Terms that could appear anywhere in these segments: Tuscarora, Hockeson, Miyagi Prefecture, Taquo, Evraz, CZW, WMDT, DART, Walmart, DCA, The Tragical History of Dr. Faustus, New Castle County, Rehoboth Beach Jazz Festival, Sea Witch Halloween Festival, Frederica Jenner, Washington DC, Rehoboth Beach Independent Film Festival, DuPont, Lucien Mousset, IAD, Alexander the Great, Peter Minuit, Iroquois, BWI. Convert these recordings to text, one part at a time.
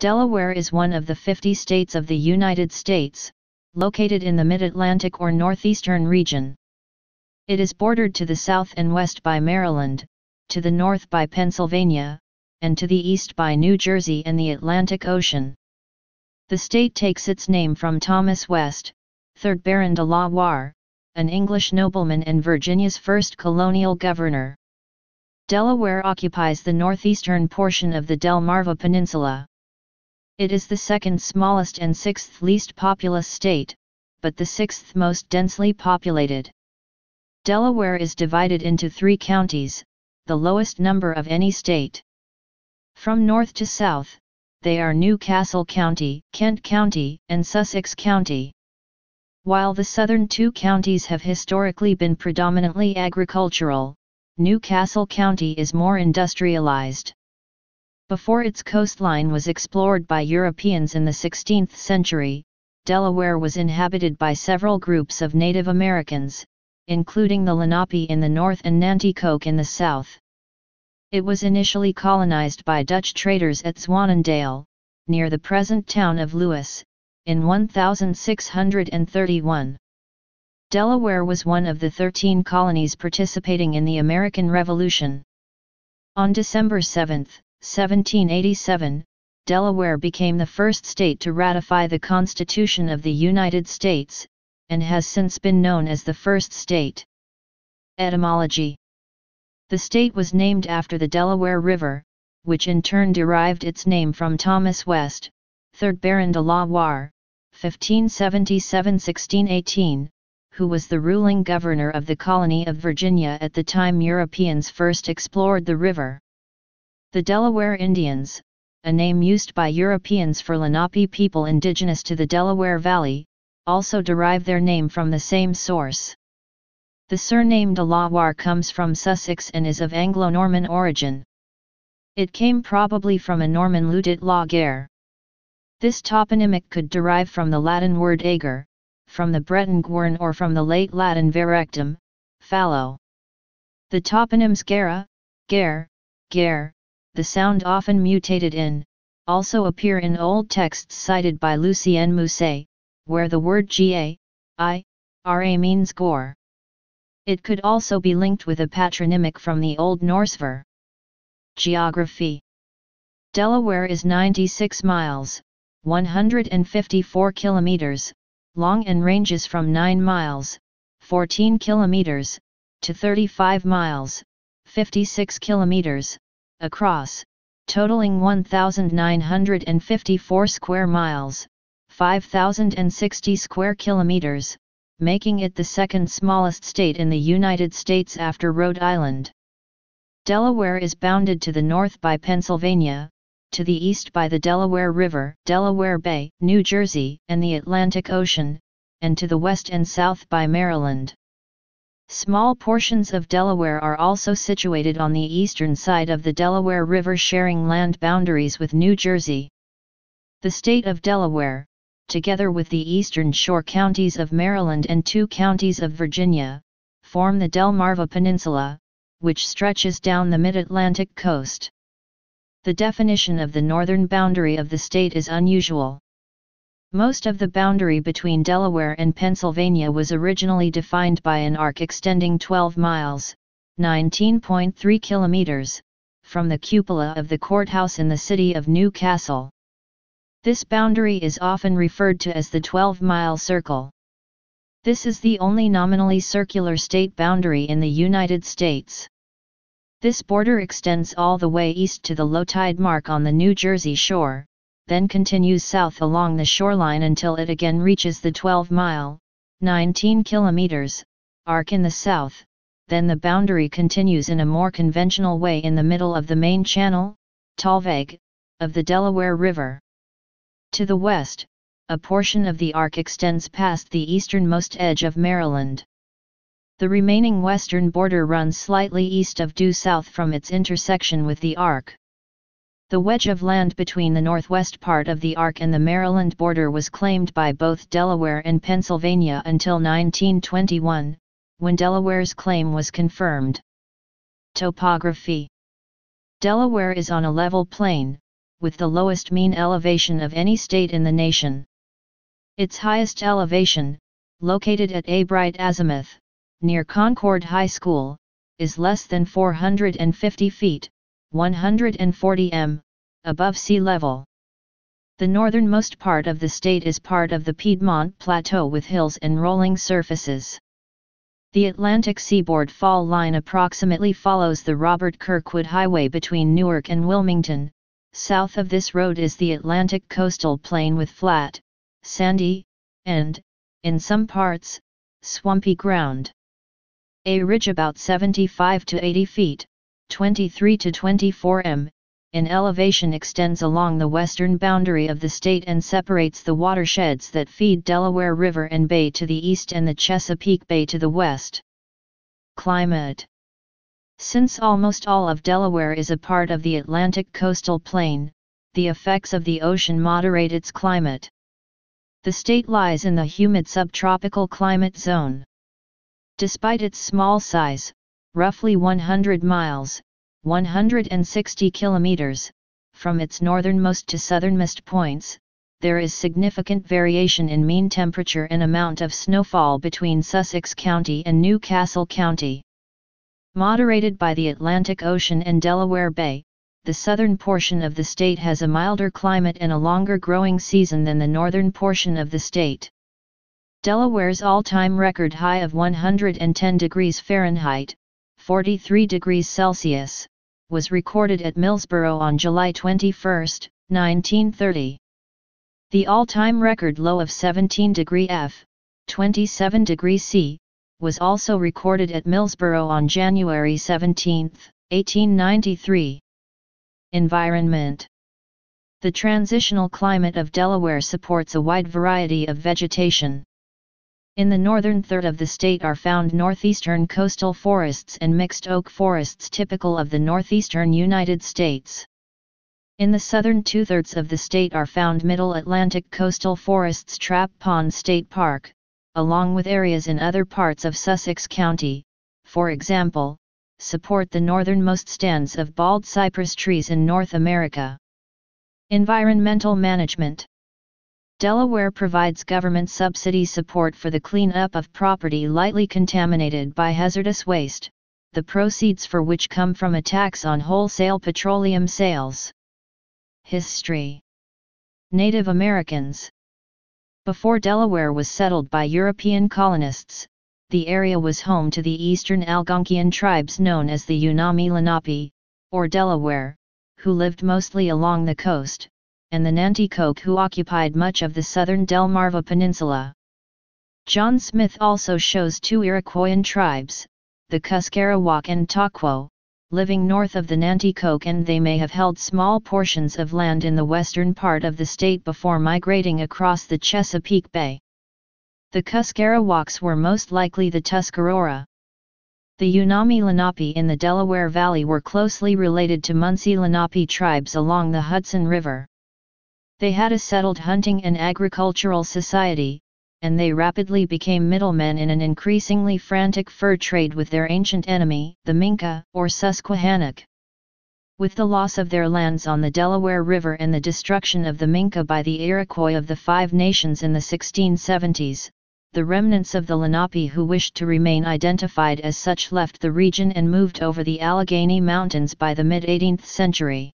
Delaware is one of the 50 states of the United States, located in the Mid-Atlantic or Northeastern region. It is bordered to the south and west by Maryland, to the north by Pennsylvania, and to the east by New Jersey and the Atlantic Ocean. The state takes its name from Thomas West, 3rd Baron de La Warr, an English nobleman and Virginia's first colonial governor. Delaware occupies the northeastern portion of the Delmarva Peninsula. It is the second smallest and sixth least populous state, but the sixth most densely populated. Delaware is divided into 3 counties, the lowest number of any state. From north to south, they are New Castle County, Kent County, and Sussex County. While the southern 2 counties have historically been predominantly agricultural, New Castle County is more industrialized. Before its coastline was explored by Europeans in the 16th century, Delaware was inhabited by several groups of Native Americans, including the Lenape in the north and Nanticoke in the south. It was initially colonized by Dutch traders at Zwaanendael, near the present town of Lewes, in 1631. Delaware was one of the 13 colonies participating in the American Revolution. On December 7, 1787, Delaware became the first state to ratify the Constitution of the United States, and has since been known as the first state. Etymology. The state was named after the Delaware River, which in turn derived its name from Thomas West, 3rd Baron de La Warr, 1577–1618, who was the ruling governor of the colony of Virginia at the time Europeans first explored the river. The Delaware Indians, a name used by Europeans for Lenape people indigenous to the Delaware Valley, also derive their name from the same source. The surname de La Warr comes from Sussex and is of Anglo-Norman origin. It came probably from a Norman Ludit La Guerre. This toponymic could derive from the Latin word ager, from the Breton gwern, or from the late Latin verectum, fallow. The toponyms gera, ger, gare, the sound often mutated in, also appear in old texts cited by Lucien Mousset, where the word g-a-i-r-a means gore. It could also be linked with a patronymic from the Old Norse ver. Geography. Delaware is 96 miles, 154 kilometers, long and ranges from 9 miles, 14 kilometers, to 35 miles, 56 kilometers, across, totaling 1,954 square miles, 5,060 square kilometers, making it the second smallest state in the United States after Rhode Island. Delaware is bounded to the north by Pennsylvania, to the east by the Delaware River, Delaware Bay, New Jersey, and the Atlantic Ocean, and to the west and south by Maryland. Small portions of Delaware are also situated on the eastern side of the Delaware River, sharing land boundaries with New Jersey. The state of Delaware, together with the eastern shore counties of Maryland and 2 counties of Virginia, form the Delmarva Peninsula, which stretches down the mid-Atlantic coast. The definition of the northern boundary of the state is unusual. Most of the boundary between Delaware and Pennsylvania was originally defined by an arc extending 12 miles, 19.3 kilometers, from the cupola of the courthouse in the city of New Castle. This boundary is often referred to as the 12-mile circle. This is the only nominally circular state boundary in the United States. This border extends all the way east to the low tide mark on the New Jersey shore, then continues south along the shoreline until it again reaches the 12-mile, 19 kilometers, arc in the south, then the boundary continues in a more conventional way in the middle of the main channel, Talveg, of the Delaware River. To the west, a portion of the arc extends past the easternmost edge of Maryland. The remaining western border runs slightly east of due south from its intersection with the arc. The wedge of land between the northwest part of the arc and the Maryland border was claimed by both Delaware and Pennsylvania until 1921, when Delaware's claim was confirmed. Topography. Delaware is on a level plain, with the lowest mean elevation of any state in the nation. Its highest elevation, located at a bright azimuth, near Concord High School, is less than 450 feet, 140 m, above sea level. The northernmost part of the state is part of the Piedmont Plateau with hills and rolling surfaces. The Atlantic Seaboard Fall Line approximately follows the Robert Kirkwood Highway between Newark and Wilmington. South of this road is the Atlantic Coastal Plain with flat, sandy, and, in some parts, swampy ground. A ridge about 75 to 80 feet, 23 to 24 m, in elevation extends along the western boundary of the state and separates the watersheds that feed Delaware River and Bay to the east and the Chesapeake Bay to the west. Climate. Since almost all of Delaware is a part of the Atlantic coastal plain, the effects of the ocean moderate its climate. The state lies in the humid subtropical climate zone. Despite its small size, roughly 100 miles, 160 kilometers, from its northernmost to southernmost points, there is significant variation in mean temperature and amount of snowfall between Sussex County and New Castle County. Moderated by the Atlantic Ocean and Delaware Bay, the southern portion of the state has a milder climate and a longer growing season than the northern portion of the state. Delaware's all-time record high of 110 degrees Fahrenheit, 43 degrees Celsius, was recorded at Millsboro on July 21, 1930. The all-time record low of 17 degrees F, 27 degrees C, was also recorded at Millsboro on January 17, 1893. Environment. The transitional climate of Delaware supports a wide variety of vegetation. In the northern third of the state are found northeastern coastal forests and mixed oak forests typical of the northeastern United States. In the southern two-thirds of the state are found middle Atlantic coastal forests. Trap Pond State Park, along with areas in other parts of Sussex County, for example, support the northernmost stands of bald cypress trees in North America. Environmental management. Delaware provides government subsidy support for the cleanup of property lightly contaminated by hazardous waste, the proceeds for which come from a tax on wholesale petroleum sales. History. Native Americans. Before Delaware was settled by European colonists, the area was home to the eastern Algonquian tribes known as the Lenape, or Delaware, who lived mostly along the coast, and the Nanticoke who occupied much of the southern Delmarva Peninsula. John Smith also shows two Iroquoian tribes, the Kuskarawaok and Taquo, living north of the Nanticoke, and they may have held small portions of land in the western part of the state before migrating across the Chesapeake Bay. The Kuskarawaoks were most likely the Tuscarora. The Lenape in the Delaware Valley were closely related to Lenape tribes along the Hudson River. They had a settled hunting and agricultural society, and they rapidly became middlemen in an increasingly frantic fur trade with their ancient enemy, the Minqua or Susquehannock. With the loss of their lands on the Delaware River and the destruction of the Minqua by the Iroquois of the Five Nations in the 1670s, the remnants of the Lenape who wished to remain identified as such left the region and moved over the Allegheny Mountains by the mid-18th century.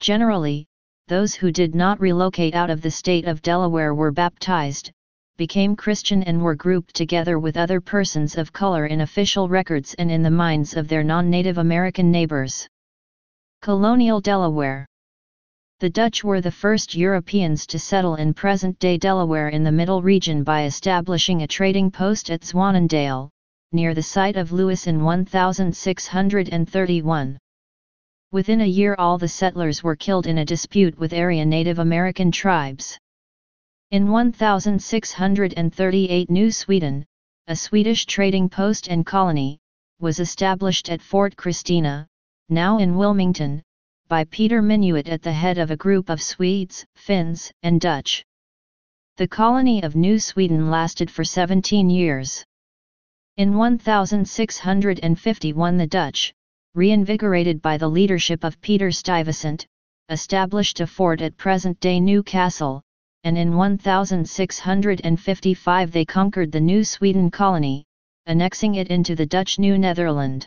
Generally, those who did not relocate out of the state of Delaware were baptized, became Christian, and were grouped together with other persons of color in official records and in the minds of their non-Native American neighbors. Colonial Delaware. The Dutch were the first Europeans to settle in present-day Delaware in the Middle Region by establishing a trading post at Zwaanendael, near the site of Lewes in 1631. Within a year all the settlers were killed in a dispute with area Native American tribes. In 1638 New Sweden, a Swedish trading post and colony, was established at Fort Christina, now in Wilmington, by Peter Minuit at the head of a group of Swedes, Finns, and Dutch. The colony of New Sweden lasted for 17 years. In 1651 the Dutch, reinvigorated by the leadership of Peter Stuyvesant, established a fort at present-day New Castle, and in 1655 they conquered the New Sweden colony, annexing it into the Dutch New Netherland.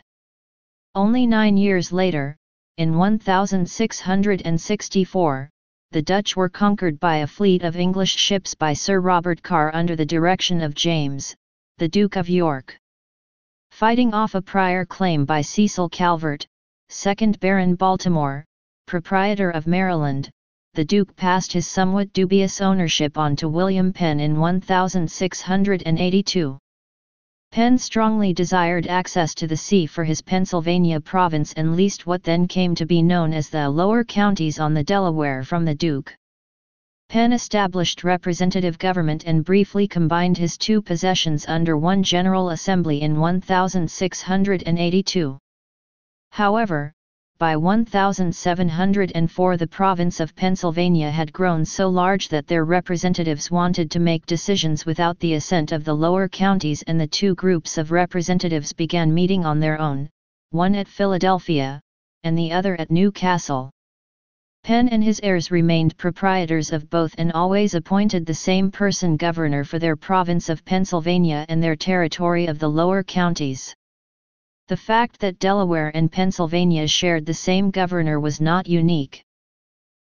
Only 9 years later, in 1664, the Dutch were conquered by a fleet of English ships by Sir Robert Carr under the direction of James, the Duke of York. Fighting off a prior claim by Cecil Calvert, 2nd Baron Baltimore, proprietor of Maryland, the Duke passed his somewhat dubious ownership on to William Penn in 1682. Penn strongly desired access to the sea for his Pennsylvania province and leased what then came to be known as the lower counties on the Delaware from the Duke. Penn established representative government and briefly combined his two possessions under one General Assembly in 1682. However, by 1704 the province of Pennsylvania had grown so large that their representatives wanted to make decisions without the assent of the lower counties, and the two groups of representatives began meeting on their own, one at Philadelphia, and the other at New Castle. Penn and his heirs remained proprietors of both and always appointed the same person governor for their province of Pennsylvania and their territory of the lower counties. The fact that Delaware and Pennsylvania shared the same governor was not unique.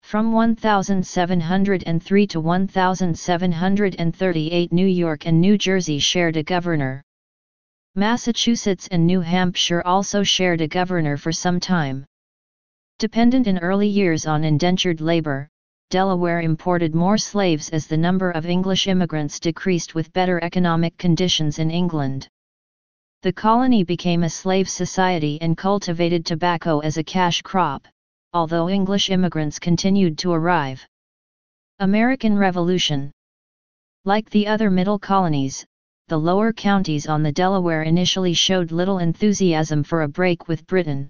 From 1703 to 1738, New York and New Jersey shared a governor. Massachusetts and New Hampshire also shared a governor for some time. Dependent in early years on indentured labor, Delaware imported more slaves as the number of English immigrants decreased with better economic conditions in England. The colony became a slave society and cultivated tobacco as a cash crop, although English immigrants continued to arrive. American Revolution. Like the other middle colonies, the lower counties on the Delaware initially showed little enthusiasm for a break with Britain.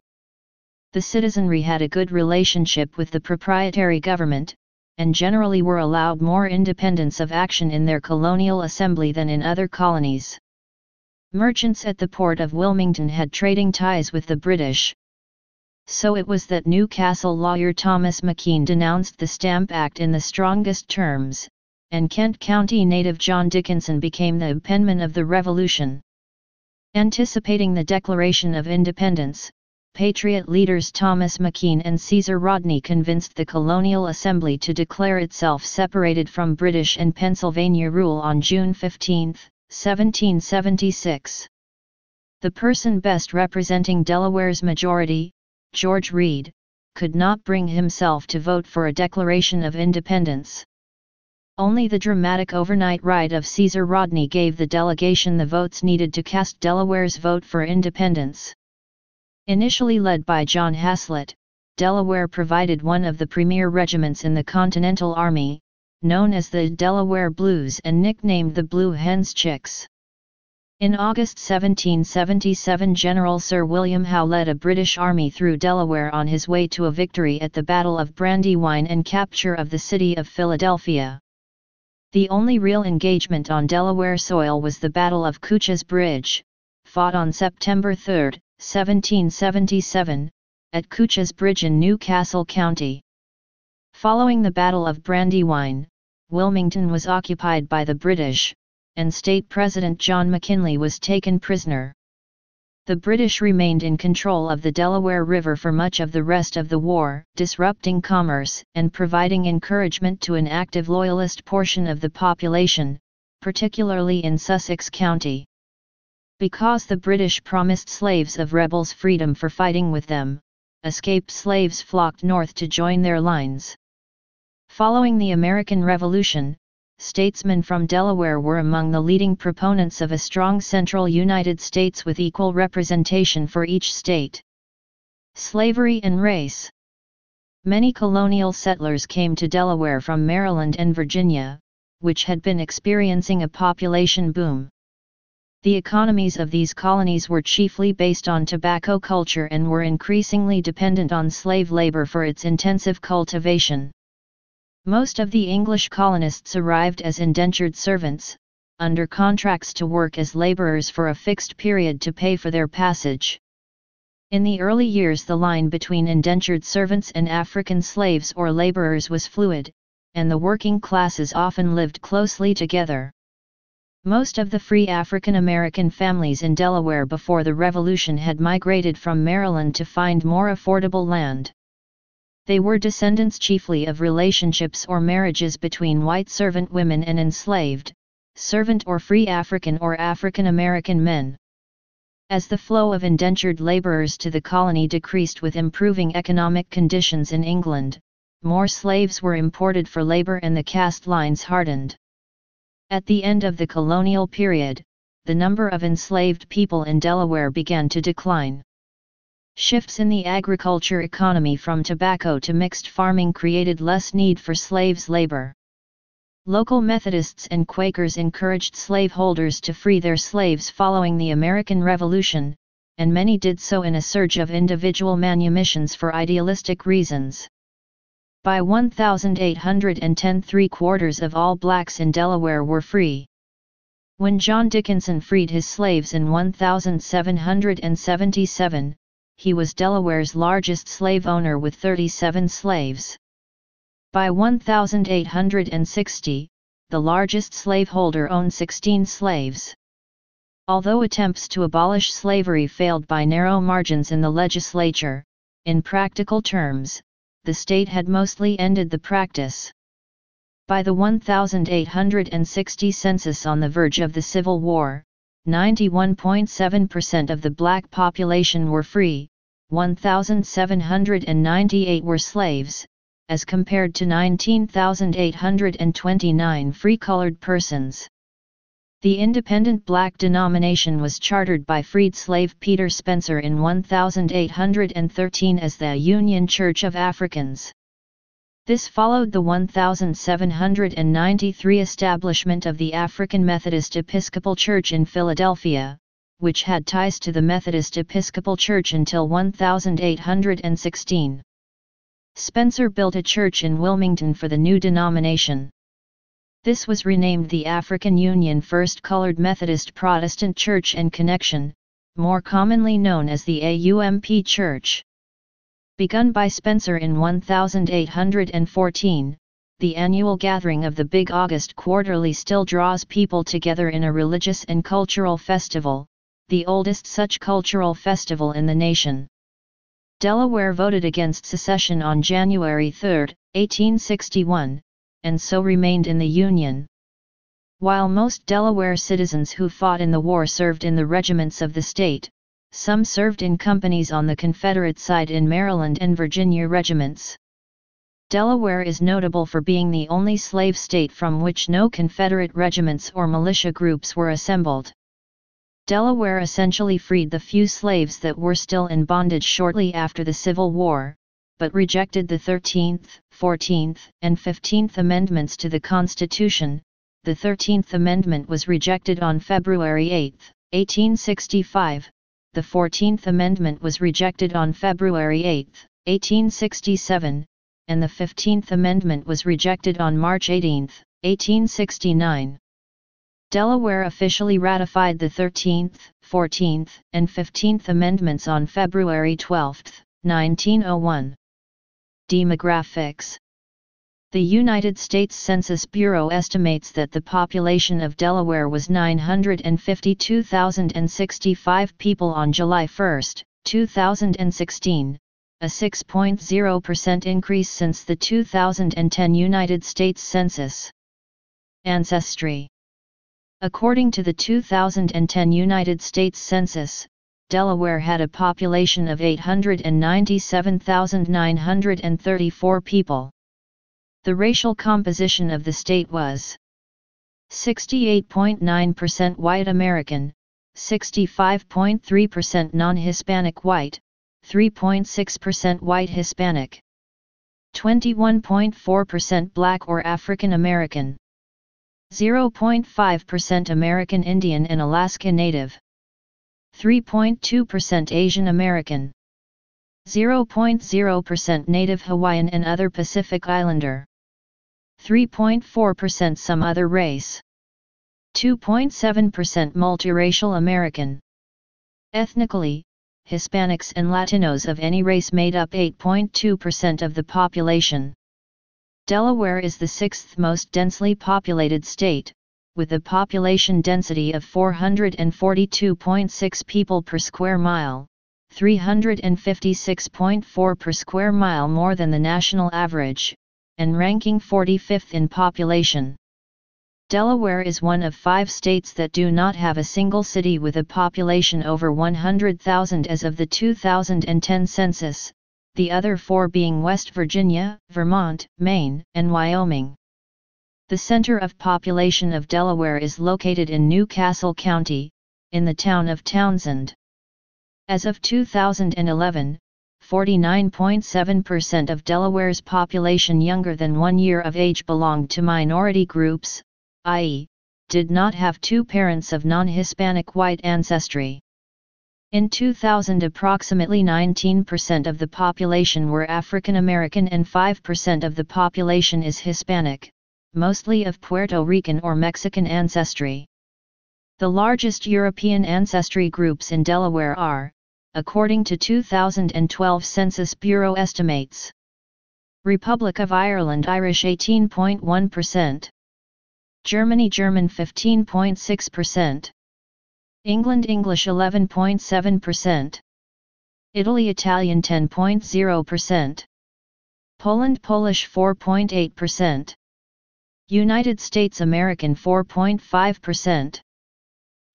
The citizenry had a good relationship with the proprietary government, and generally were allowed more independence of action in their colonial assembly than in other colonies. Merchants at the port of Wilmington had trading ties with the British. So it was that New Castle lawyer Thomas McKean denounced the Stamp Act in the strongest terms, and Kent County native John Dickinson became the penman of the Revolution. Anticipating the Declaration of Independence, Patriot leaders Thomas McKean and Caesar Rodney convinced the Colonial Assembly to declare itself separated from British and Pennsylvania rule on June 15, 1776. The person best representing Delaware's majority, George Reed, could not bring himself to vote for a declaration of independence. Only the dramatic overnight ride of Caesar Rodney gave the delegation the votes needed to cast Delaware's vote for independence. Initially led by John Haslett, Delaware provided one of the premier regiments in the Continental Army, known as the Delaware Blues and nicknamed the Blue Hen's Chicks. In August 1777, General Sir William Howe led a British army through Delaware on his way to a victory at the Battle of Brandywine and capture of the city of Philadelphia. The only real engagement on Delaware soil was the Battle of Cooch's Bridge, fought on September 3, 1777, at Cooch's Bridge in New Castle County. Following the Battle of Brandywine, Wilmington was occupied by the British, and State President John McKinley was taken prisoner. The British remained in control of the Delaware River for much of the rest of the war, disrupting commerce and providing encouragement to an active loyalist portion of the population, particularly in Sussex County. Because the British promised slaves of rebels freedom for fighting with them, escaped slaves flocked north to join their lines. Following the American Revolution, statesmen from Delaware were among the leading proponents of a strong central United States with equal representation for each state. Slavery and race. Many colonial settlers came to Delaware from Maryland and Virginia, which had been experiencing a population boom. The economies of these colonies were chiefly based on tobacco culture and were increasingly dependent on slave labor for its intensive cultivation. Most of the English colonists arrived as indentured servants, under contracts to work as laborers for a fixed period to pay for their passage. In the early years the line between indentured servants and African slaves or laborers was fluid, and the working classes often lived closely together. Most of the free African American families in Delaware before the Revolution had migrated from Maryland to find more affordable land. They were descendants chiefly of relationships or marriages between white servant women and enslaved, servant or free African or African American men. As the flow of indentured laborers to the colony decreased with improving economic conditions in England, more slaves were imported for labor and the caste lines hardened. At the end of the colonial period, the number of enslaved people in Delaware began to decline. Shifts in the agriculture economy from tobacco to mixed farming created less need for slaves' labor. Local Methodists and Quakers encouraged slaveholders to free their slaves following the American Revolution, and many did so in a surge of individual manumissions for idealistic reasons. By 1810, 3/4 of all blacks in Delaware were free. When John Dickinson freed his slaves in 1777, he was Delaware's largest slave owner with 37 slaves. By 1860, the largest slaveholder owned 16 slaves. Although attempts to abolish slavery failed by narrow margins in the legislature, in practical terms, the state had mostly ended the practice. By the 1860 census, on the verge of the Civil War, 91.7% of the black population were free, 1,798 were slaves, as compared to 19,829 free colored persons. The independent black denomination was chartered by freed slave Peter Spencer in 1813 as the Union Church of Africans. This followed the 1793 establishment of the African Methodist Episcopal Church in Philadelphia, which had ties to the Methodist Episcopal Church until 1816. Spencer built a church in Wilmington for the new denomination. This was renamed the African Union First Colored Methodist Protestant Church and Connection, more commonly known as the AUMP Church. Begun by Spencer in 1814, the annual gathering of the Big August Quarterly still draws people together in a religious and cultural festival, the oldest such cultural festival in the nation. Delaware voted against secession on January 3, 1861, and so remained in the Union. While most Delaware citizens who fought in the war served in the regiments of the state, some served in companies on the Confederate side in Maryland and Virginia regiments. Delaware is notable for being the only slave state from which no Confederate regiments or militia groups were assembled. Delaware essentially freed the few slaves that were still in bondage shortly after the Civil War, but rejected the 13th, 14th, and 15th Amendments to the Constitution. The 13th Amendment was rejected on February 8, 1865. The 14th Amendment was rejected on February 8, 1867, and the 15th Amendment was rejected on March 18, 1869. Delaware officially ratified the 13th, 14th, and 15th Amendments on February 12, 1901. Demographics. The United States Census Bureau estimates that the population of Delaware was 952,065 people on July 1, 2016, a 6.0% increase since the 2010 United States Census. Ancestry. According to the 2010 United States Census, Delaware had a population of 897,934 people. The racial composition of the state was 68.9% white American, 65.3% non-Hispanic white, 3.6% white Hispanic, 21.4% black or African American, 0.5% American Indian and Alaska Native, 3.2% Asian American, 0.0% Native Hawaiian and other Pacific Islander, 3.4% some other race, 2.7% multiracial American. Ethnically, Hispanics and Latinos of any race made up 8.2% of the population. Delaware is the sixth most densely populated state, with a population density of 442.6 people per square mile, 356.4 per square mile more than the national average, and ranking 45th in population. Delaware is one of 5 states that do not have a single city with a population over 100,000 as of the 2010 census, the other 4 being West Virginia, Vermont, Maine, and Wyoming. The center of population of Delaware is located in New Castle County, in the town of Townsend. As of 2011, 49.7% of Delaware's population younger than 1 year of age belonged to minority groups, i.e., did not have 2 parents of non-Hispanic white ancestry. In 2000, approximately 19% of the population were African American and 5% of the population is Hispanic, mostly of Puerto Rican or Mexican ancestry. The largest European ancestry groups in Delaware are, according to 2012 Census Bureau estimates, Republic of Ireland Irish 18.1%, Germany German 15.6%, England English 11.7%, Italy Italian 10.0%, Poland Polish 4.8%, United States American 4.5%,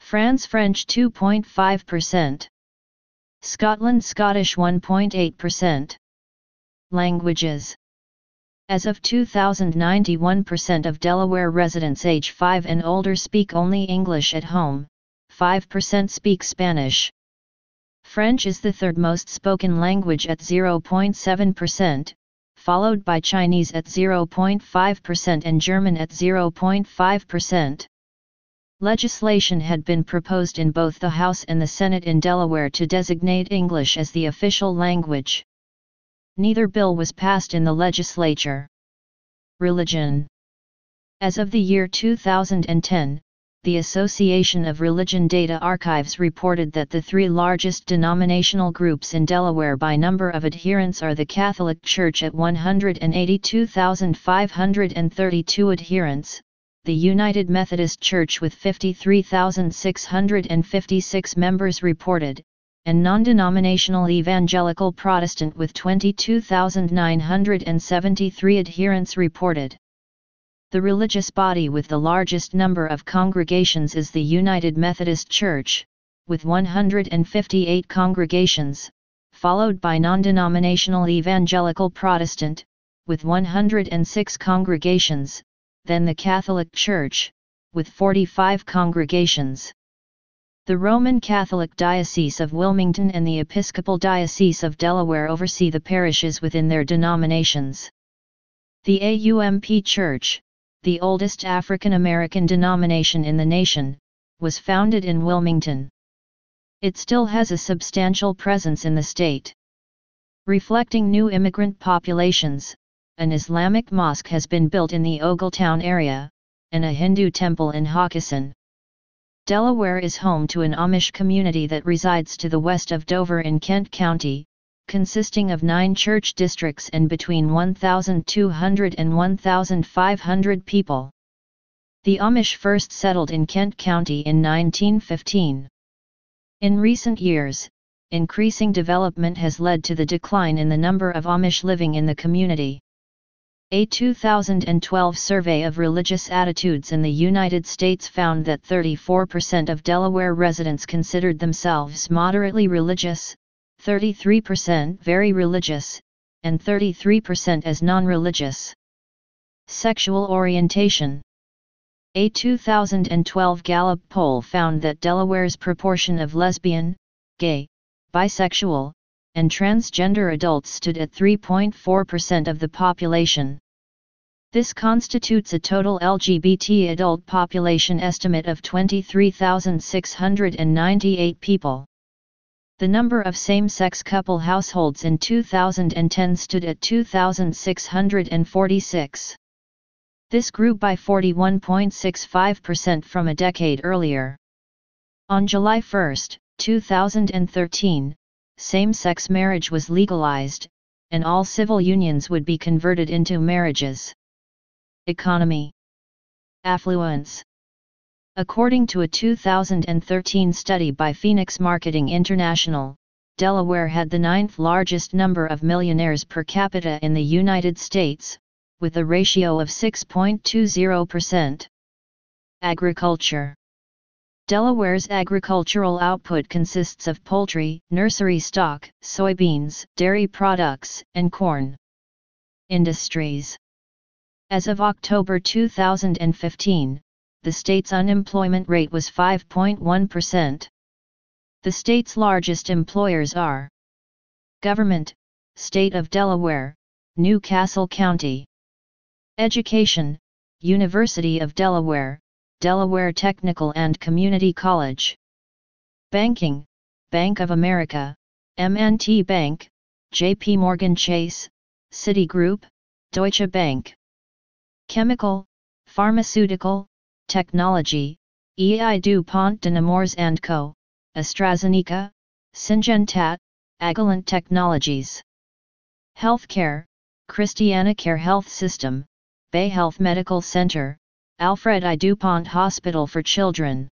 France French 2.5%, Scotland Scottish 1.8%. Languages. As of 2009, 91% of Delaware residents age 5 and older speak only English at home, 5% speak Spanish. French is the 3rd most spoken language at 0.7%, followed by Chinese at 0.5% and German at 0.5%. Legislation had been proposed in both the House and the Senate in Delaware to designate English as the official language. Neither bill was passed in the legislature. Religion. As of the year 2010, the Association of Religion Data Archives reported that the 3 largest denominational groups in Delaware by number of adherents are the Catholic Church at 182,532 adherents, the United Methodist Church with 53,656 members reported, and non-denominational Evangelical Protestant with 22,973 adherents reported. The religious body with the largest number of congregations is the United Methodist Church, with 158 congregations, followed by non-denominational Evangelical Protestant, with 106 congregations, then the Catholic Church, with 45 congregations. The Roman Catholic Diocese of Wilmington and the Episcopal Diocese of Delaware oversee the parishes within their denominations. The AUMP Church, the oldest African American denomination in the nation, was founded in Wilmington. It still has a substantial presence in the state. Reflecting new immigrant populations, an Islamic mosque has been built in the Ogletown area, and a Hindu temple in Hockeson. Delaware is home to an Amish community that resides to the west of Dover in Kent County, consisting of 9 church districts and between 1,200 and 1,500 people. The Amish first settled in Kent County in 1915. In recent years, increasing development has led to the decline in the number of Amish living in the community. A 2012 survey of religious attitudes in the United States found that 34% of Delaware residents considered themselves moderately religious, 33% very religious, and 33% as non-religious. Sexual orientation. A 2012 Gallup poll found that Delaware's proportion of lesbian, gay, bisexual, and transgender adults stood at 3.4% of the population. This constitutes a total LGBT adult population estimate of 23,698 people. The number of same-sex couple households in 2010 stood at 2,646. This grew by 41.65% from a decade earlier. On July 1, 2013, same-sex marriage was legalized, and all civil unions would be converted into marriages. Economy. Affluence. According to a 2013 study by Phoenix Marketing International, Delaware had the 9th largest number of millionaires per capita in the United States, with a ratio of 6.20%. Agriculture. Delaware's agricultural output consists of poultry, nursery stock, soybeans, dairy products, and corn. Industries. As of October 2015, the state's unemployment rate was 5.1%. The state's largest employers are Government, State of Delaware, New Castle County. Education, University of Delaware, Delaware Technical and Community College. Banking, Bank of America, M&T Bank, J.P. Morgan Chase, Citigroup, Deutsche Bank. Chemical, Pharmaceutical, Technology, E.I. DuPont de Nemours & Co., AstraZeneca, Syngenta, Agilent Technologies. Healthcare, ChristianaCare Health System, Bay Health Medical Center, Alfred I. DuPont Hospital for Children.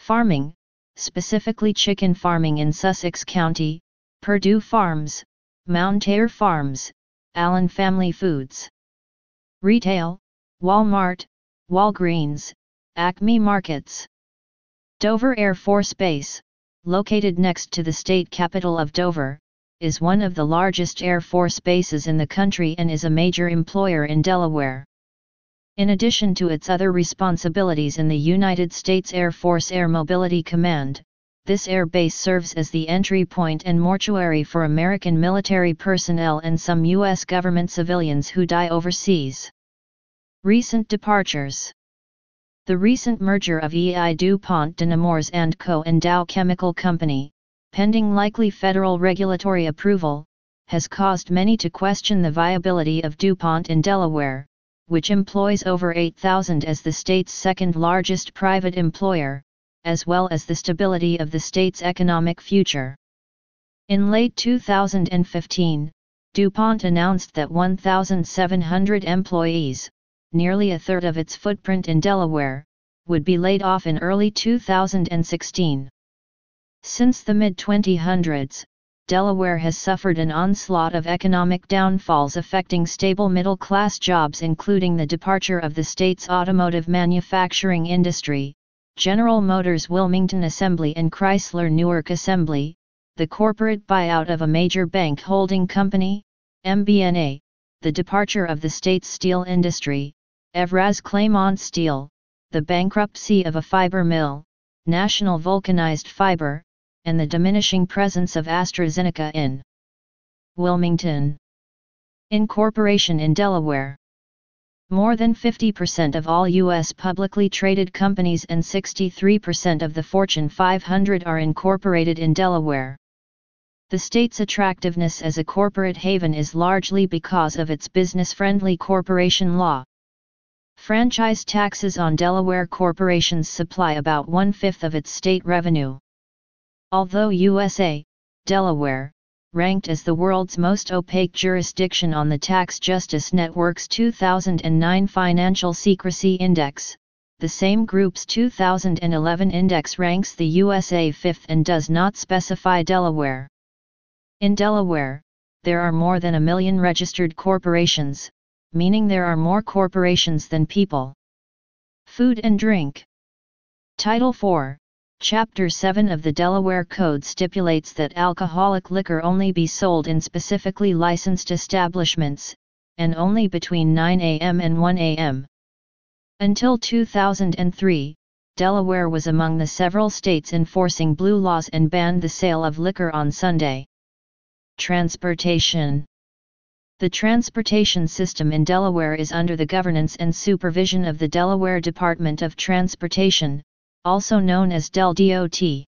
Farming, specifically chicken farming in Sussex County, Purdue Farms, Mount Air Farms, Allen Family Foods. Retail, Walmart, Walgreens, Acme Markets. Dover Air Force Base, located next to the state capital of Dover, is one of the largest Air Force bases in the country and is a major employer in Delaware. In addition to its other responsibilities in the United States Air Force Air Mobility Command, this air base serves as the entry point and mortuary for American military personnel and some U.S. government civilians who die overseas. Recent departures. The recent merger of E.I. DuPont de Nemours & Co. and Dow Chemical Company, pending likely federal regulatory approval, has caused many to question the viability of DuPont in Delaware, which employs over 8,000 as the state's second largest private employer, as well as the stability of the state's economic future. In late 2015, DuPont announced that 1,700 employees, nearly a third of its footprint in Delaware, would be laid off in early 2016. Since the mid-2000s, Delaware has suffered an onslaught of economic downfalls affecting stable middle-class jobs, including the departure of the state's automotive manufacturing industry, General Motors Wilmington Assembly and Chrysler Newark Assembly, the corporate buyout of a major bank holding company, MBNA, the departure of the state's steel industry, Evraz Claymont Steel, the bankruptcy of a fiber mill, National Vulcanized Fiber, and the diminishing presence of AstraZeneca in Wilmington. Incorporation in Delaware. More than 50% of all U.S. publicly traded companies and 63% of the Fortune 500 are incorporated in Delaware. The state's attractiveness as a corporate haven is largely because of its business-friendly corporation law. Franchise taxes on Delaware corporations supply about 1/5 of its state revenue. Although USA, Delaware, ranked as the world's most opaque jurisdiction on the Tax Justice Network's 2009 Financial Secrecy Index, the same group's 2011 index ranks the USA 5th and does not specify Delaware. In Delaware, there are more than 1 million registered corporations, meaning there are more corporations than people. Food and drink. Title IV, Chapter 7 of the Delaware Code stipulates that alcoholic liquor only be sold in specifically licensed establishments, and only between 9 a.m. and 1 a.m. Until 2003, Delaware was among the several states enforcing blue laws and banned the sale of liquor on Sunday. Transportation. The transportation system in Delaware is under the governance and supervision of the Delaware Department of Transportation, also known as DelDOT.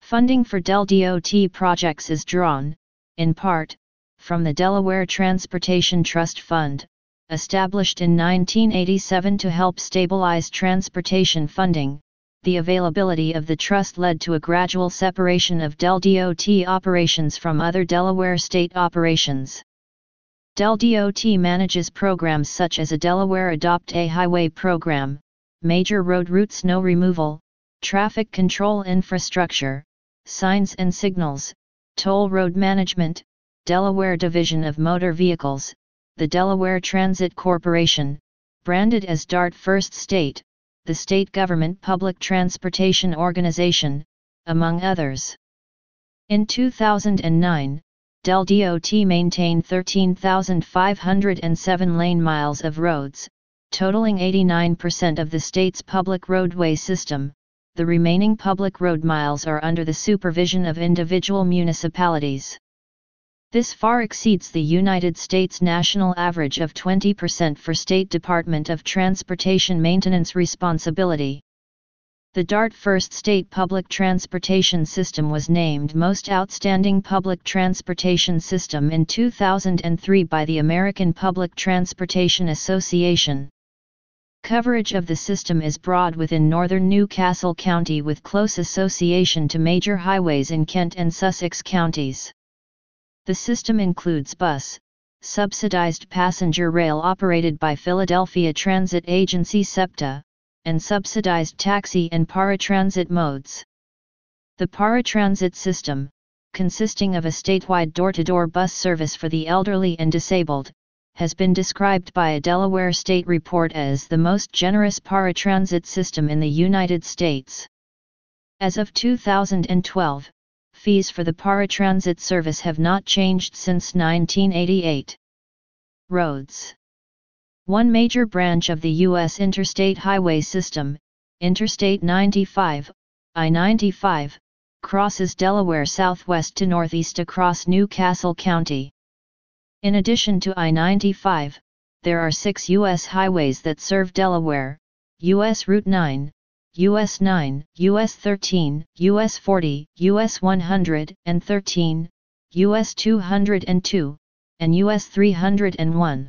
Funding for DelDOT projects is drawn, in part, from the Delaware Transportation Trust Fund, established in 1987 to help stabilize transportation funding, the availability of the trust led to a gradual separation of Del DOT operations from other Delaware state operations. Del DOT manages programs such as a Delaware Adopt a Highway program, major road route snow removal, traffic control infrastructure, signs and signals, toll road management, Delaware Division of Motor Vehicles, the Delaware Transit Corporation, branded as DART First State, the state government public transportation organization, among others. In 2009, Del DOT maintained 13,507 lane miles of roads, totaling 89% of the state's public roadway system. The remaining public road miles are under the supervision of individual municipalities. This far exceeds the United States national average of 20% for State Department of Transportation maintenance responsibility. The DART First State Public Transportation System was named Most Outstanding Public Transportation System in 2003 by the American Public Transportation Association. Coverage of the system is broad within northern New Castle County with close association to major highways in Kent and Sussex counties. The system includes bus, subsidized passenger rail operated by Philadelphia Transit Agency SEPTA, and subsidized taxi and paratransit modes. The paratransit system, consisting of a statewide door-to-door bus service for the elderly and disabled, has been described by a Delaware State report as the most generous paratransit system in the United States. As of 2012, fees for the paratransit service have not changed since 1988. Roads. One major branch of the U.S. interstate highway system, Interstate 95, I-95, crosses Delaware southwest to northeast across New Castle County. In addition to I-95, there are 6 U.S. highways that serve Delaware: U.S. Route 9, U.S. 9, U.S. 13, U.S. 40, U.S. 113, U.S. 202, and U.S. 301.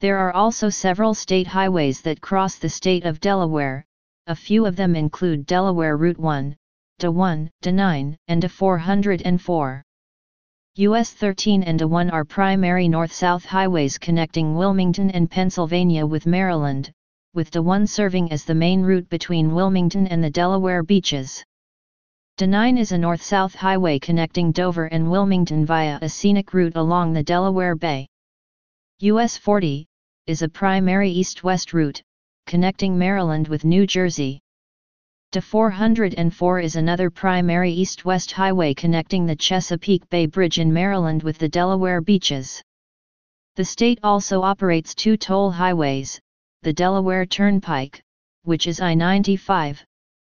There are also several state highways that cross the state of Delaware. A few of them include Delaware Route 1, D9, and D404. US 13 and D1 are primary north-south highways connecting Wilmington and Pennsylvania with Maryland, with D1 serving as the main route between Wilmington and the Delaware beaches. D9 is a north-south highway connecting Dover and Wilmington via a scenic route along the Delaware Bay. US 40 is a primary east-west route, connecting Maryland with New Jersey. D404 is another primary east-west highway connecting the Chesapeake Bay Bridge in Maryland with the Delaware beaches. The state also operates 2 toll highways, the Delaware Turnpike, which is I-95,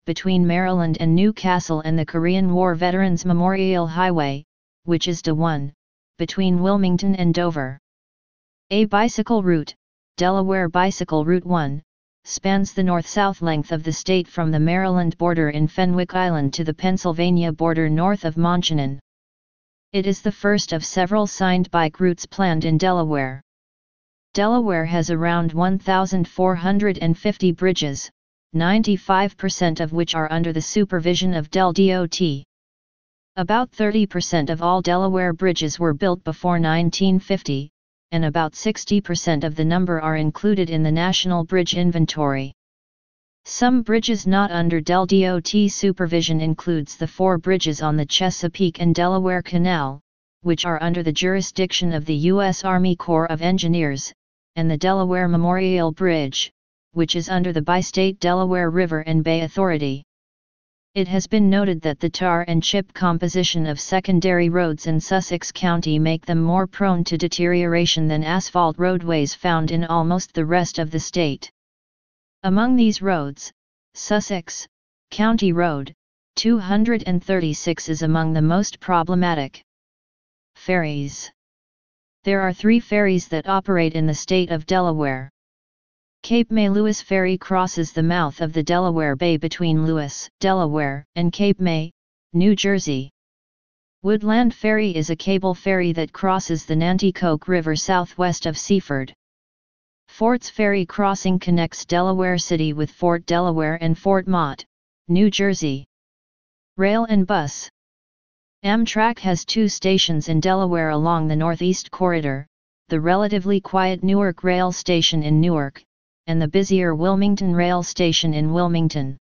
between Maryland and New Castle, and the Korean War Veterans Memorial Highway, which is D1, between Wilmington and Dover. A bicycle route, Delaware Bicycle Route 1, spans the north-south length of the state from the Maryland border in Fenwick Island to the Pennsylvania border north of Montchanin. It is the first of several signed bike routes planned in Delaware. Delaware has around 1,450 bridges, 95% of which are under the supervision of Del DOT. About 30% of all Delaware bridges were built before 1950. And about 60% of the number are included in the National Bridge Inventory. Some bridges not under Del DOT supervision includes the 4 bridges on the Chesapeake and Delaware Canal, which are under the jurisdiction of the U.S. Army Corps of Engineers, and the Delaware Memorial Bridge, which is under the Bi-State Delaware River and Bay Authority. It has been noted that the tar and chip composition of secondary roads in Sussex County make them more prone to deterioration than asphalt roadways found in almost the rest of the state. Among these roads, Sussex County Road 236 is among the most problematic. Ferries. There are 3 ferries that operate in the state of Delaware. Cape May Lewes Ferry crosses the mouth of the Delaware Bay between Lewes, Delaware, and Cape May, New Jersey. Woodland Ferry is a cable ferry that crosses the Nanticoke River southwest of Seaford. Fort's Ferry crossing connects Delaware City with Fort Delaware and Fort Mott, New Jersey. Rail and bus. Amtrak has two stations in Delaware along the Northeast Corridor, the relatively quiet Newark Rail Station in Newark, and the busier Wilmington Rail Station in Wilmington.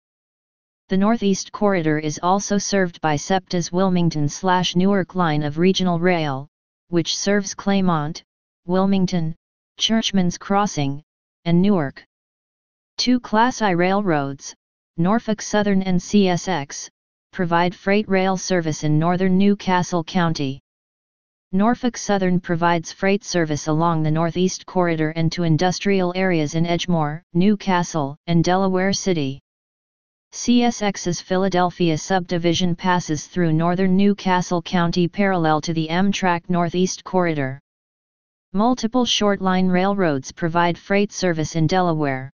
The Northeast Corridor is also served by SEPTA's Wilmington/Newark line of regional rail, which serves Claymont, Wilmington, Churchman's Crossing, and Newark. Two Class I railroads, Norfolk Southern and CSX, provide freight rail service in northern New Castle County. Norfolk Southern provides freight service along the Northeast Corridor and to industrial areas in Edgemoor, New Castle, and Delaware City. CSX's Philadelphia subdivision passes through northern New Castle County parallel to the Amtrak Northeast Corridor. Multiple short-line railroads provide freight service in Delaware.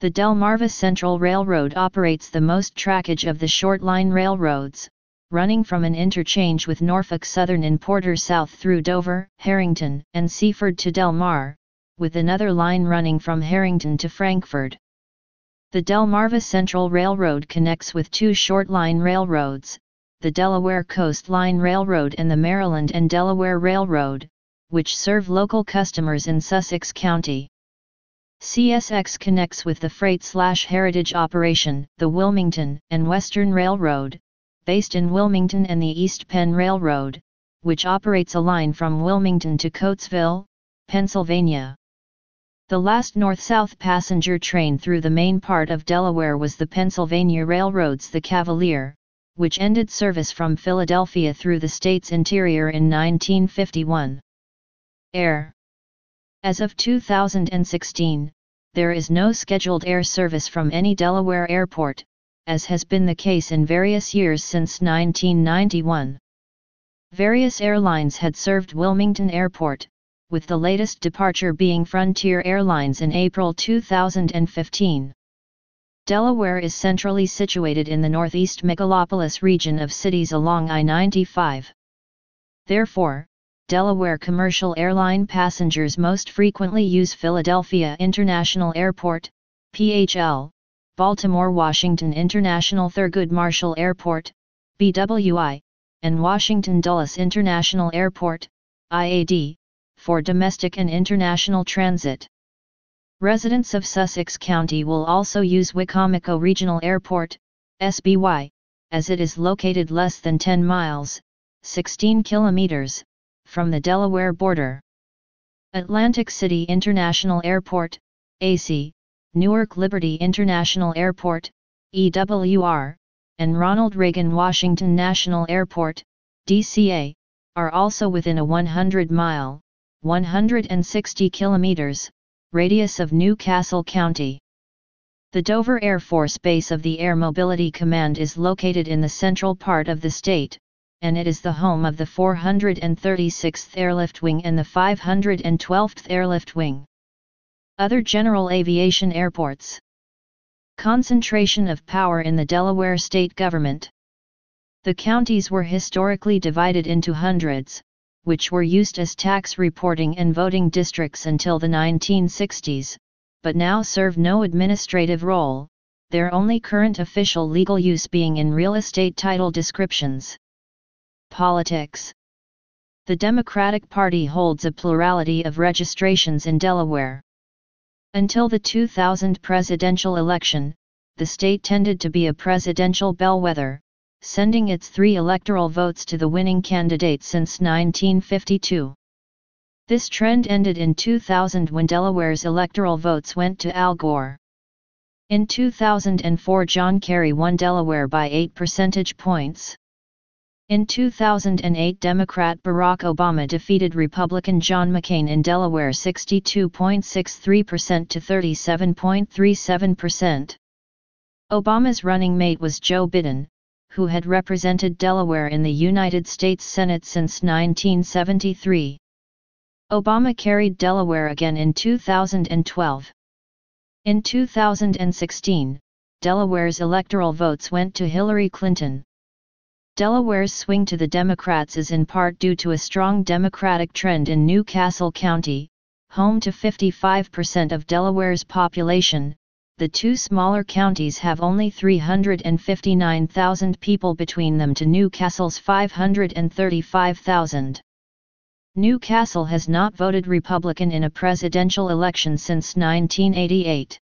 The Delmarva Central Railroad operates the most trackage of the short-line railroads, running from an interchange with Norfolk Southern in Porter South through Dover, Harrington, and Seaford to Delmar, with another line running from Harrington to Frankfort. The Delmarva Central Railroad connects with two short-line railroads, the Delaware Coast Line Railroad and the Maryland and Delaware Railroad, which serve local customers in Sussex County. CSX connects with the freight/heritage operation, the Wilmington and Western Railroad, based in Wilmington, and the East Penn Railroad, which operates a line from Wilmington to Coatesville, Pennsylvania. The last north-south passenger train through the main part of Delaware was the Pennsylvania Railroad's The Cavalier, which ended service from Philadelphia through the state's interior in 1951. Air. As of 2016, there is no scheduled air service from any Delaware airport, as has been the case in various years since 1991. Various airlines had served Wilmington Airport, with the latest departure being Frontier Airlines in April 2015. Delaware is centrally situated in the northeast megalopolis region of cities along I-95. Therefore, Delaware commercial airline passengers most frequently use Philadelphia International Airport, PHL, Baltimore-Washington International Thurgood Marshall Airport, BWI, and Washington Dulles International Airport, IAD, for domestic and international transit. Residents of Sussex County will also use Wicomico Regional Airport, SBY, as it is located less than 10 miles, 16 kilometers, from the Delaware border. Atlantic City International Airport, AC, Newark Liberty International Airport, EWR, and Ronald Reagan Washington National Airport, DCA, are also within a 100-mile, 160 kilometers, radius of New Castle County. The Dover Air Force Base of the Air Mobility Command is located in the central part of the state, and it is the home of the 436th Airlift Wing and the 512th Airlift Wing. Other general aviation airports. Concentration of power in the Delaware state government. The counties were historically divided into hundreds, which were used as tax reporting and voting districts until the 1960s, but now serve no administrative role, their only current official legal use being in real estate title descriptions. Politics. The Democratic Party holds a plurality of registrations in Delaware. Until the 2000 presidential election, the state tended to be a presidential bellwether, sending its 3 electoral votes to the winning candidate since 1952. This trend ended in 2000 when Delaware's electoral votes went to Al Gore. In 2004, John Kerry won Delaware by 8 percentage points. In 2008, Democrat Barack Obama defeated Republican John McCain in Delaware 62.63% to 37.37%. Obama's running mate was Joe Biden, who had represented Delaware in the United States Senate since 1973. Obama carried Delaware again in 2012. In 2016, Delaware's electoral votes went to Hillary Clinton. Delaware's swing to the Democrats is in part due to a strong Democratic trend in New Castle County, home to 55% of Delaware's population, the two smaller counties have only 359,000 people between them to New Castle's 535,000. New Castle has not voted Republican in a presidential election since 1988.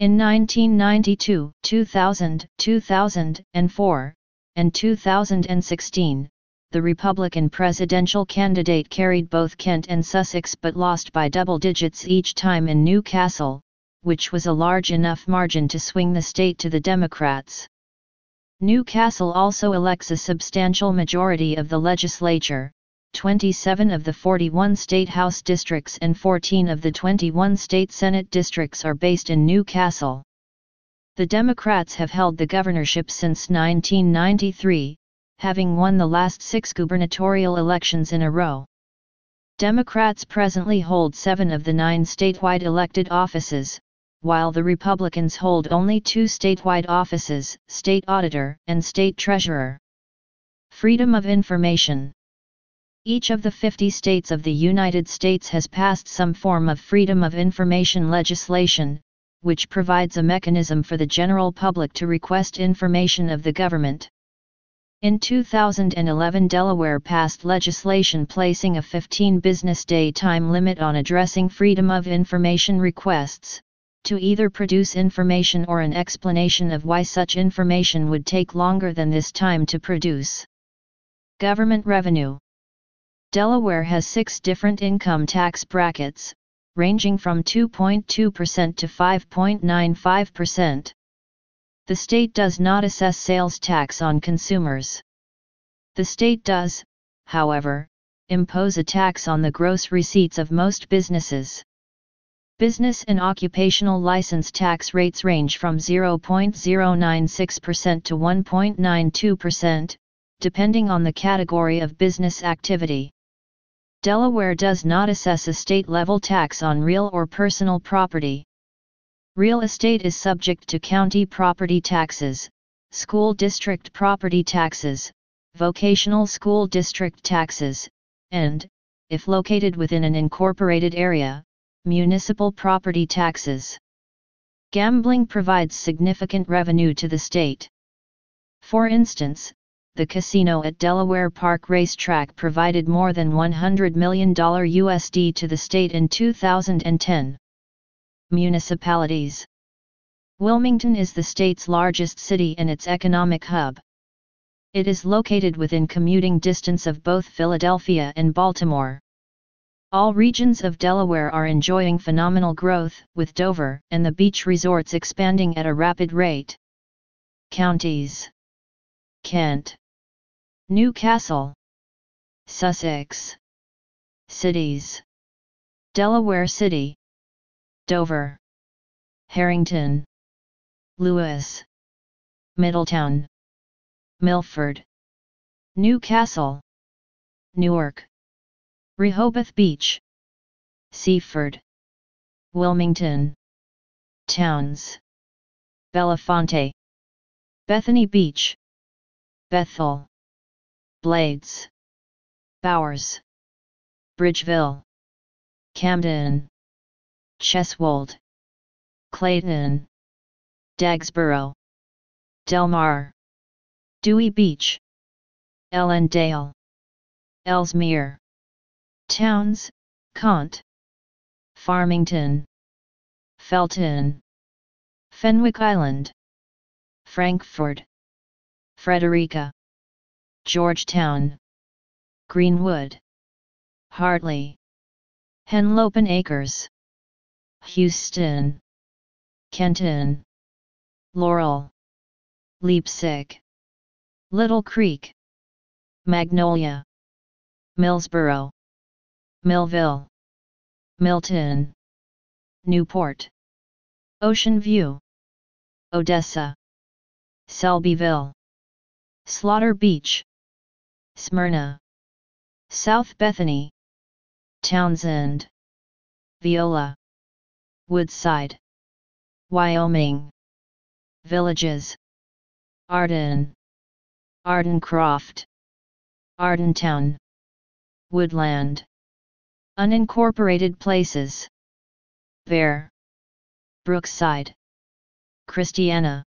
In 1992, 2000, 2004, and 2016, the Republican presidential candidate carried both Kent and Sussex but lost by double digits each time in New Castle, which was a large enough margin to swing the state to the Democrats. New Castle also elects a substantial majority of the legislature, 27 of the 41 state House districts and 14 of the 21 state Senate districts are based in New Castle. The Democrats have held the governorship since 1993, having won the last 6 gubernatorial elections in a row. Democrats presently hold 7 of the 9 statewide elected offices, while the Republicans hold only 2 statewide offices, state auditor and state treasurer. Freedom of information. Each of the 50 states of the United States has passed some form of freedom of information legislation, which provides a mechanism for the general public to request information of the government. In 2011, Delaware passed legislation placing a 15-business-day time limit on addressing freedom of information requests, to either produce information or an explanation of why such information would take longer than this time to produce. Government revenue. Delaware has 6 different income tax brackets, ranging from 2.2% to 5.95%. The state does not assess sales tax on consumers. The state does, however, impose a tax on the gross receipts of most businesses. Business and occupational license tax rates range from 0.096% to 1.92%, depending on the category of business activity. Delaware does not assess a state-level tax on real or personal property. Real estate is subject to county property taxes, school district property taxes, vocational school district taxes, and, if located within an incorporated area, municipal property taxes. Gambling provides significant revenue to the state. For instance, the casino at Delaware Park Racetrack provided more than $100 million USD to the state in 2010. Municipalities. Wilmington is the state's largest city and its economic hub. It is located within commuting distance of both Philadelphia and Baltimore. All regions of Delaware are enjoying phenomenal growth, with Dover and the beach resorts expanding at a rapid rate. Counties. Kent, New Castle, Sussex. Cities. Delaware City, Dover, Harrington, Lewes, Middletown, Milford, New Castle, Newark, Rehoboth Beach, Seaford, Wilmington. Towns. Belafonte, Bethany Beach, Bethel, Blades, Bowers, Bridgeville, Camden, Cheswold, Clayton, Dagsboro, Delmar, Dewey Beach, Ellendale, Ellesmere. Towns, Cont, Farmington, Felton, Fenwick Island, Frankfort, Frederica, Georgetown, Greenwood, Hartley, Henlopen Acres, Houston, Kenton, Laurel, Leipzig, Little Creek, Magnolia, Millsboro, Millville, Milton, Newport, Ocean View, Odessa, Selbyville, Slaughter Beach, Smyrna, South Bethany, Townsend, Viola, Woodside, Wyoming. Villages. Arden, Ardencroft, Ardentown, Woodland. Unincorporated places. Bear, Brookside, Christiana,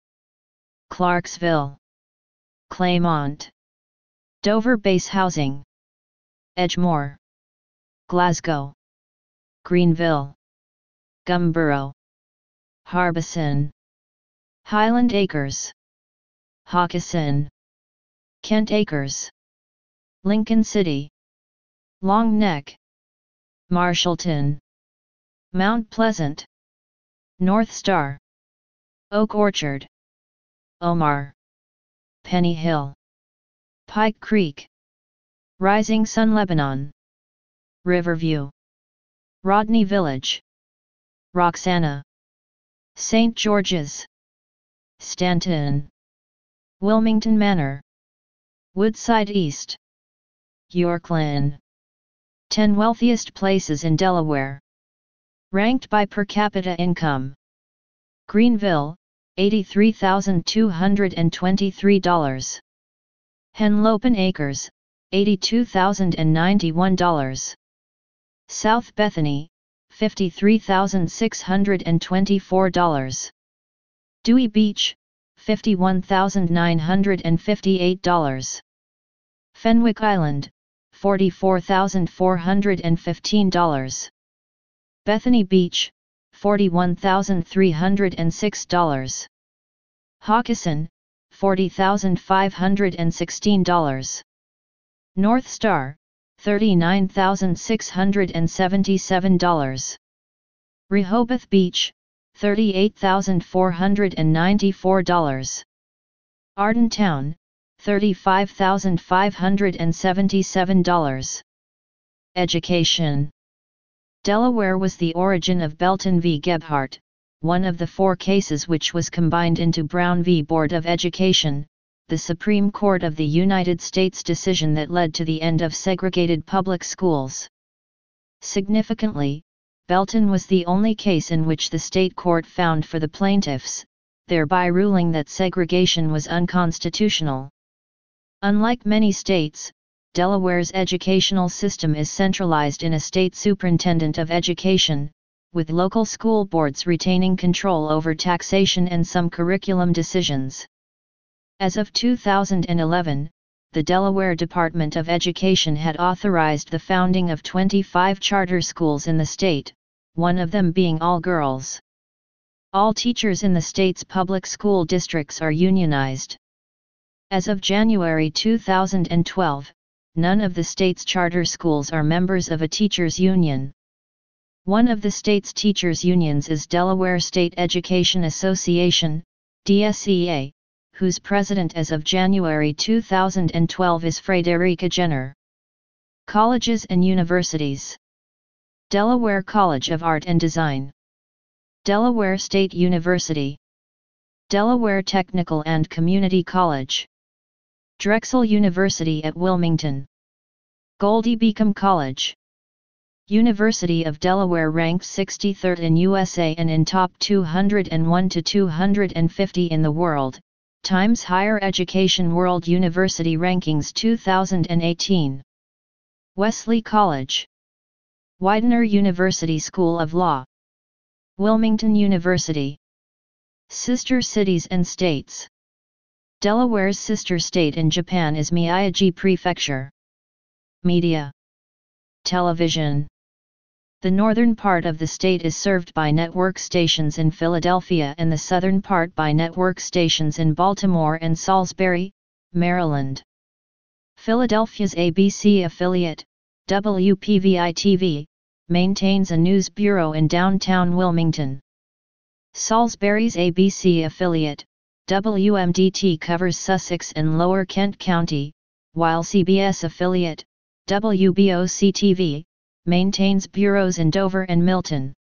Clarksville, Claymont, Dover Base Housing, Edgemoor, Glasgow, Greenville, Gumboro, Harbison, Highland Acres, Hockeson, Kent Acres, Lincoln City, Long Neck, Marshallton, Mount Pleasant, North Star, Oak Orchard, Omar, Penny Hill, Pike Creek, Rising Sun Lebanon, Riverview, Rodney Village, Roxana, St. George's, Stanton, Wilmington Manor, Woodside East, Yorklyn. 10 wealthiest places in Delaware. Ranked by per capita income. Greenville, $83,223. Henlopen Acres, $82,091. South Bethany, $53,624. Dewey Beach, $51,958. Fenwick Island, $44,415. Bethany Beach, $41,306. Hockeson, $40,516. North Star, $39,677. Rehoboth Beach, $38,494. Ardentown, $35,577. Education. Delaware was the origin of Belton v. Gebhardt, one of the 4 cases which was combined into Brown v. Board of Education, the Supreme Court of the United States decision that led to the end of segregated public schools. Significantly, Belton was the only case in which the state court found for the plaintiffs, thereby ruling that segregation was unconstitutional. Unlike many states, Delaware's educational system is centralized in a state superintendent of education, with local school boards retaining control over taxation and some curriculum decisions. As of 2011, the Delaware Department of Education had authorized the founding of 25 charter schools in the state, one of them being all girls. All teachers in the state's public school districts are unionized. As of January 2012, none of the state's charter schools are members of a teachers' union. One of the state's teachers' unions is Delaware State Education Association, DSEA, whose president as of January 2012 is Frederica Jenner. Colleges and universities. Delaware College of Art and Design, Delaware State University, Delaware Technical and Community College, Drexel University at Wilmington, Goldie Beacom College. University of Delaware ranked 63rd in USA and in top 201 to 250 in the world, times Higher Education World University Rankings 2018. Wesley College, Widener University School of Law, Wilmington University. Sister cities and states. Delaware's sister state in Japan is Miyagi Prefecture. Media. Television. The northern part of the state is served by network stations in Philadelphia and the southern part by network stations in Baltimore and Salisbury, Maryland. Philadelphia's ABC affiliate, WPVI-TV, maintains a news bureau in downtown Wilmington. Salisbury's ABC affiliate, WMDT, covers Sussex and Lower Kent County, while CBS affiliate, WBOC-TV, maintains bureaus in Dover and Milton.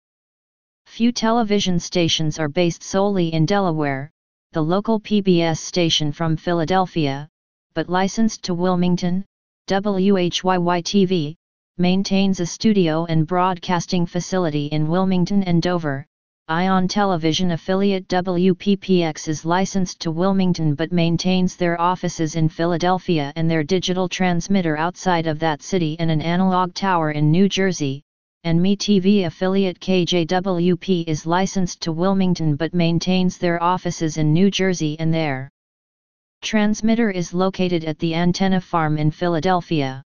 Few television stations are based solely in Delaware, the local PBS station from Philadelphia, but licensed to Wilmington, WHYY-TV, maintains a studio and broadcasting facility in Wilmington and Dover. Ion Television affiliate WPPX is licensed to Wilmington but maintains their offices in Philadelphia and their digital transmitter outside of that city and an analog tower in New Jersey, and MeTV affiliate KJWP is licensed to Wilmington but maintains their offices in New Jersey and there. Transmitter is located at the Antenna Farm in Philadelphia.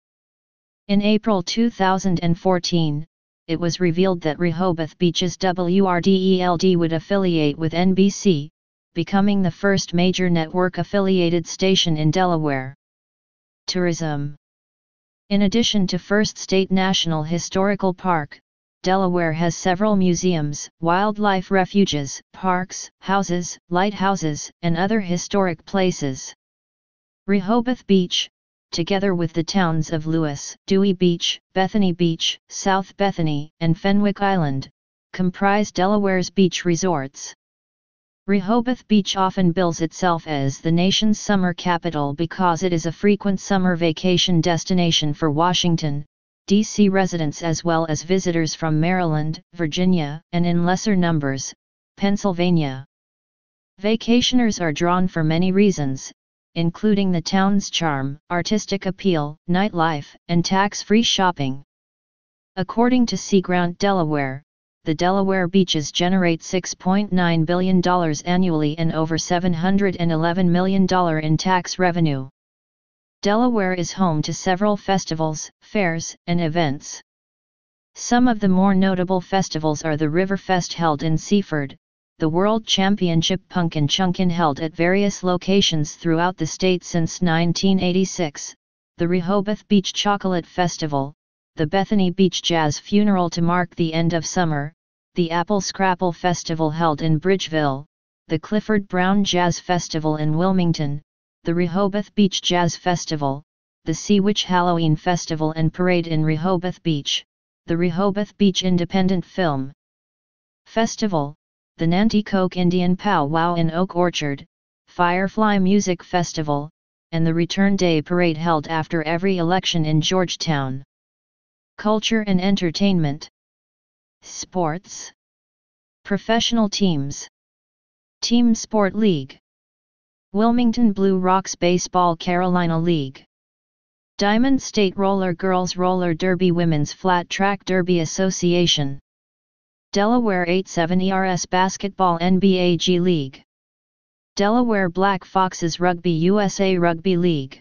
In April 2014, it was revealed that Rehoboth Beach's WRDELD would affiliate with NBC, becoming the first major network-affiliated station in Delaware. Tourism. In addition to First State National Historical Park, Delaware has several museums, wildlife refuges, parks, houses, lighthouses, and other historic places. Rehoboth Beach, together with the towns of Lewes, Dewey Beach, Bethany Beach, South Bethany, and Fenwick Island, comprise Delaware's beach resorts. Rehoboth Beach often bills itself as the nation's summer capital because it is a frequent summer vacation destination for Washington, D.C. residents as well as visitors from Maryland, Virginia, and in lesser numbers, Pennsylvania. Vacationers are drawn for many reasons, including the town's charm, artistic appeal, nightlife, and tax-free shopping. According to SeaGround Delaware, the Delaware beaches generate $6.9 billion annually and over $711 million in tax revenue. Delaware is home to several festivals, fairs, and events. Some of the more notable festivals are the Riverfest held in Seaford, the World Championship Punkin' Chunkin' held at various locations throughout the state since 1986, the Rehoboth Beach Chocolate Festival, the Bethany Beach Jazz Funeral to mark the end of summer, the Apple Scrapple Festival held in Bridgeville, the Clifford Brown Jazz Festival in Wilmington, the Rehoboth Beach Jazz Festival, the Sea Witch Halloween Festival and Parade in Rehoboth Beach, the Rehoboth Beach Independent Film Festival, the Nanticoke Indian Pow Wow in Oak Orchard, Firefly Music Festival, and the Return Day Parade held after every election in Georgetown. Culture and entertainment. Sports. Professional teams. Team Sport League. Wilmington Blue Rocks Baseball Carolina League. Diamond State Roller Girls Roller Derby Women's Flat Track Derby Association. Delaware 87ers Basketball NBA G League. Delaware Black Foxes Rugby USA Rugby League.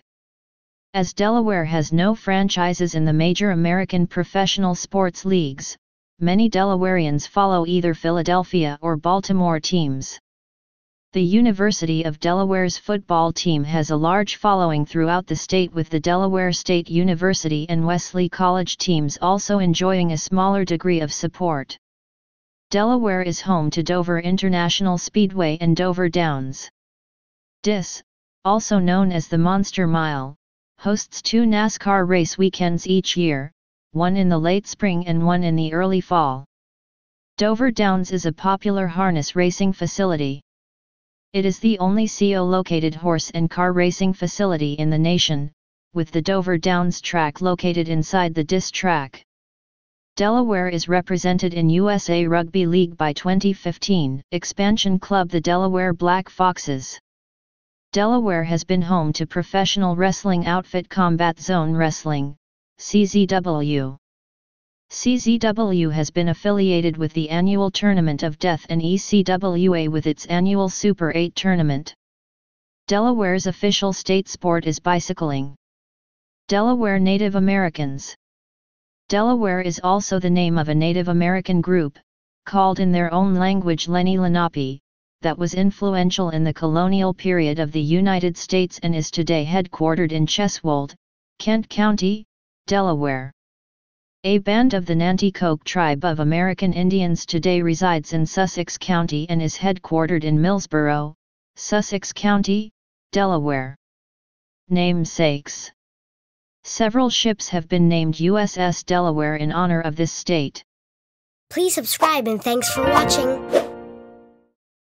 As Delaware has no franchises in the major American professional sports leagues, many Delawareans follow either Philadelphia or Baltimore teams. The University of Delaware's football team has a large following throughout the state, with the Delaware State University and Wesley College teams also enjoying a smaller degree of support. Delaware is home to Dover International Speedway and Dover Downs. DIS, also known as the Monster Mile, hosts two NASCAR race weekends each year, one in the late spring and one in the early fall. Dover Downs is a popular harness racing facility. It is the only CO-located horse and car racing facility in the nation, with the Dover Downs track located inside the DIS track. Delaware is represented in USA Rugby League by 2015 expansion club the Delaware Black Foxes. Delaware has been home to professional wrestling outfit Combat Zone Wrestling, CZW. CZW has been affiliated with the annual Tournament of Death and ECWA with its annual Super 8 tournament. Delaware's official state sport is bicycling. Delaware Native Americans. Delaware is also the name of a Native American group, called in their own language Lenape, that was influential in the colonial period of the United States and is today headquartered in Cheswold, Kent County, Delaware. A band of the Nanticoke tribe of American Indians today resides in Sussex County and is headquartered in Millsboro, Sussex County, Delaware. Namesakes. Several ships have been named USS Delaware in honor of this state. Please subscribe and thanks for watching.